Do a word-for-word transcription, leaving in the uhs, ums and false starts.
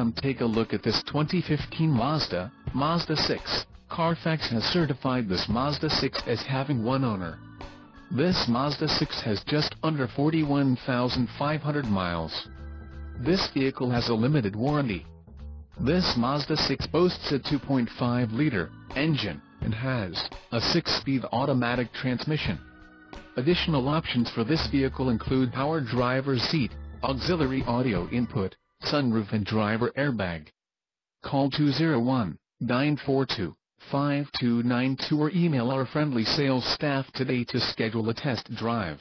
come take a look at this twenty fifteen Mazda, Mazda six. Carfax has certified this Mazda six as having one owner. This Mazda six has just under forty-one thousand five hundred miles. This vehicle has a limited warranty. This Mazda six boasts a two point five liter engine and has a six-speed automatic transmission. Additional options for this vehicle include power driver's seat, auxiliary audio input, sunroof and driver airbag. Call two zero one, nine four two, five two nine two or email our friendly sales staff today to schedule a test drive.